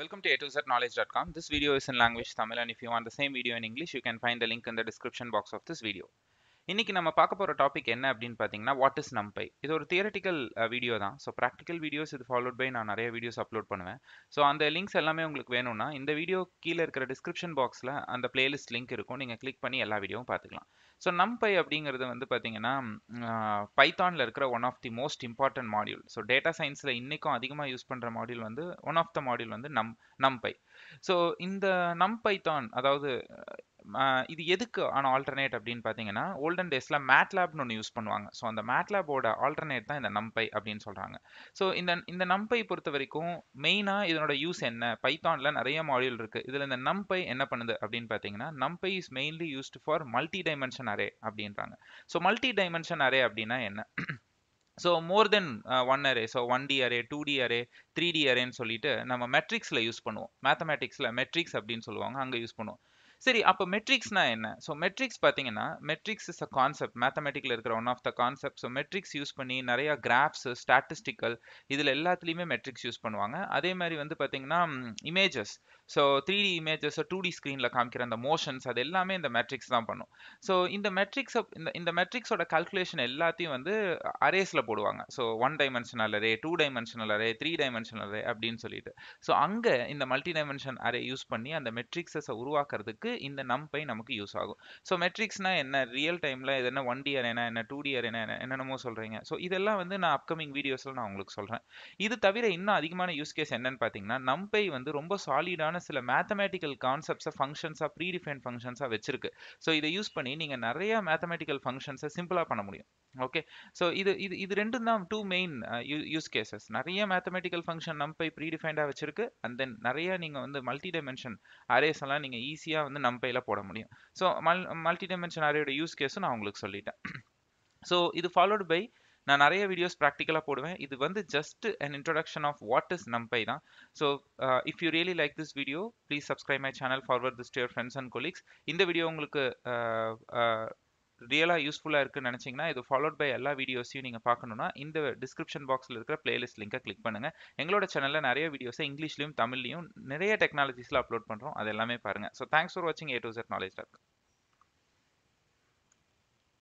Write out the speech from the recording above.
Welcome to A2ZKnowledge.com. This video is in language Tamil, and if you want the same video in English, you can find the link in the description box of this video. இன்னைக்கு நம்ம பார்க்க போற topic என்ன அப்படினு பாத்தீங்கன்னா what is NumPy. இது ஒரு theoretical video தான். சோ பிராக்டிகல் வீடியோஸ் இது ஃபாலோட் பை நான் நிறைய வீடியோஸ் அப்லோட் பண்ணுவேன். சோ அந்த லிங்க்ஸ் எல்லாமே உங்களுக்கு வேணும்னா இந்த வீடியோ கீழ இருக்கிற டிஸ்கிரிப்ஷன் பாக்ஸ்ல அந்த பிளேலிஸ்ட் லிங்க் இருக்கும். நீங்க கிளிக் பண்ணி எல்லா வீடியோவும் பார்த்துக்கலாம். சோ NumPy அப்படிங்கிறது வந்து பாத்தீங்கன்னா பைத்தான்ல இருக்கிற one of the most important module. So data சயின்ஸ்ல இன்னைக்கும் அதிகமா யூஸ் பண்ற மாடியூல் வந்து ஒன் ஆஃப் த மாடியூல் வந்து NumPy. சோ இந்த NumPython அதாவது இது எதுக்கு ஆன ஆல்டர்னேட் அப்படின்னு பார்த்தீங்கன்னா ஓல்டன் டேஸ்ல மேட்லேப்னு ஒன்று யூஸ் பண்ணுவாங்க. ஸோ அந்த மேட்லேபோட ஆல்டர்னேட் தான் இந்த NumPy அப்படின்னு சொல்றாங்க. ஸோ இந்த NumPy பொறுத்த வரைக்கும் மெயினாக இதனோட யூஸ் என்ன, பைத்தான்ல நிறைய மாடியூல் இருக்கு, இதுல இந்த NumPy என்ன பண்ணுது அப்படின்னு பார்த்தீங்கன்னா NumPy is mainly used for multi dimension array அப்படின்றாங்க. ஸோ மல்டி டைமென்ஷன் அரே அப்படின்னா என்ன? So more than one array, so 1D array, 2D array, 3D அரேன்னு சொல்லிட்டு நம்ம மெட்ரிக்ஸ்ல யூஸ் பண்ணுவோம். மேத்தமேட்டிக்ஸ்ல மெட்ரிக்ஸ் அப்படின்னு சொல்லுவாங்க, அங்கே யூஸ் பண்ணுவோம். சரி, அப்போ மெட்ரிக்ஸ்னா என்ன? ஸோ மெட்ரிக்ஸ் பார்த்தீங்கன்னா மெட்ரிக்ஸ் இஸ் அ கான்செப்ட், மேத்தமெட்டிக்ல இருக்கிற one of the concept. So matrix use பண்ணி நிறைய கிராஃப்ஸ், ஸ்டாட்டிஸ்டிக்கல், இதில் எல்லாத்துலேயுமே மெட்ரிக்ஸ் யூஸ் பண்ணுவாங்க. அதே மாதிரி வந்து பார்த்தீங்கன்னா images, so 3D images, 2D ஸ்க்ரீனில் காமிக்கிற அந்த மோஷன்ஸ், அது எல்லாமே இந்த மெட்ரிக்ஸ் தான் பண்ணும். ஸோ இந்த மெட்ரிக்ஸோட கால்குலேஷன் எல்லாத்தையும் வந்து அரேஸில் போடுவாங்க. So one dimensional array, 2 dimensional array, 3 dimensional array அப்படின்னு சொல்லிட்டு. ஸோ அங்கே இந்த மல்டி டைமென்ஷன் அரே யூஸ் பண்ணி அந்த மெட்ரிக்ஸை உருவாக்குறதுக்கு இந்த NumPy நமக்கு யூஸ் ஆகும். ஸோ மெட்ரிக்ஸ்னா என்ன, ரியல் டைமில் இது என்ன, 1D அரேனா என்ன, 2D அரேனா என்ன, என்னென்னமோ சொல்கிறீங்க. ஸோ இதெல்லாம் வந்து நான் அப்கமிங் வீடியோஸில் நான் உங்களுக்கு சொல்கிறேன். இது தவிர இன்னும் அதிகமான யூஸ் கேஸ் என்னன்னு பார்த்தீங்கன்னா NumPy வந்து ரொம்ப சாலிடான சில மேத்தமேட்டிக்கல் கான்செப்ட்ஸை ஃபங்க்ஷன்ஸாக, ப்ரீடிஃபைன் ஃபங்க்ஷன்ஸாக வச்சிருக்கு. ஸோ இதை யூஸ் பண்ணி நீங்கள் நிறைய மேத்தமேட்டிக்கல் ஃபங்க்ஷன்ஸை சிம்பிளாக பண்ண முடியும். ஓகே, ஸோ இது ரெண்டும் தான் டூ மெயின் யூஸ் கேசஸ். நிறைய மேத்தமேட்டிக்கல் ஃபங்க்ஷன் NumPy ப்ரீடிஃபைண்டாக வச்சிருக்கு, அண்ட் தென் நிறைய நீங்கள் வந்து மல்டி டைமென்ஷன் அரேஸ் எல்லாம் நீங்கள் ஈஸியாக வந்து NumPyல போட முடியும். ஸோ மல்டி டைமென்ஷன் அரேயோட யூஸ் கேஸும் நான் உங்களுக்கு சொல்லிட்டேன். ஸோ இது ஃபாலோடு பை நான் நிறைய வீடியோஸ் ப்ராக்டிக்கலாக போடுவேன். இது வந்து just an introduction of what is NumPy தான். So if you really like this video, please subscribe my channel, forward this to your friends and colleagues. இந்த வீடியோ உங்களுக்கு ரியலாக யூஸ்ஃபுல்லாக இருக்குன்னு நினச்சிங்கன்னா இது ஃபாலோட் பை எல்லா வீடியோஸையும் நீங்கள் பார்க்கணுன்னா இந்த டிஸ்கிரிப்ஷன் பாக்ஸில் இருக்கிற பிளேலிஸ்ட் லிங்கை கிளிக் பண்ணுங்கள். எங்களோட சேனலில் நிறைய வீடியோஸை இங்கிலீஷ்லையும் தமிழ்லையும் நிறைய டெக்னாலஜிஸில் அப்லோட் பண்ணுறோம், அது எல்லாமே பாருங்கள். ஸோ தேங்க்ஸ் ஃபார் வாட்சிங் A2ZKnowledge.com.